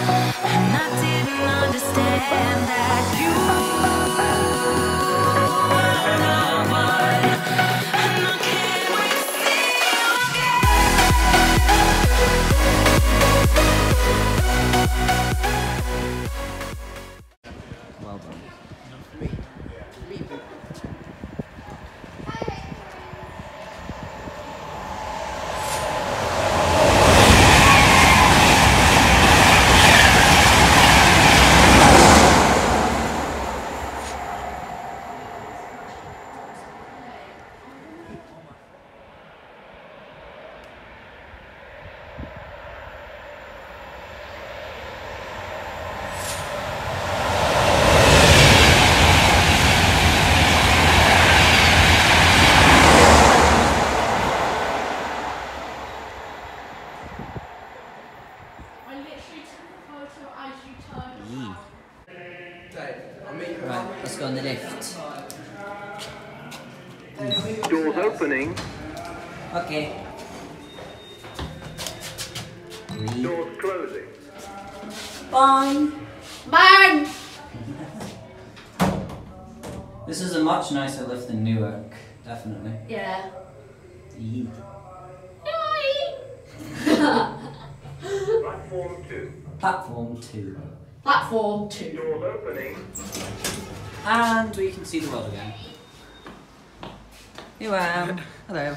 And I didn't understand that you were no one, and I can't receive again. Well done. Right, let's go on the lift. Doors opening. Okay. Doors closing. Bye. Bye. This is a much nicer lift than Newark, definitely. Yeah. Yeet. Platform 2. Platform 2. Platform 2. Doors opening. And we can see the world again. Here I am. Hello.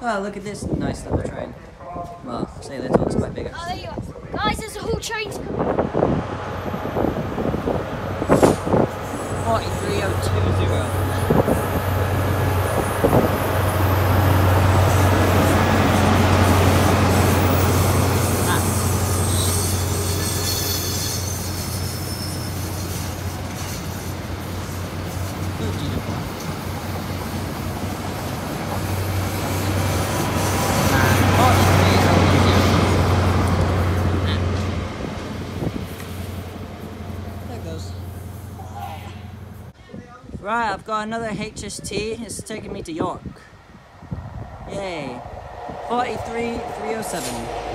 Wow, look at this nice little train. Well, say little, it's quite big actually. Oh, there you are. Guys, there's a whole train to come. 43020. Right, I've got another HST. It's taking me to York. Yay. 43307.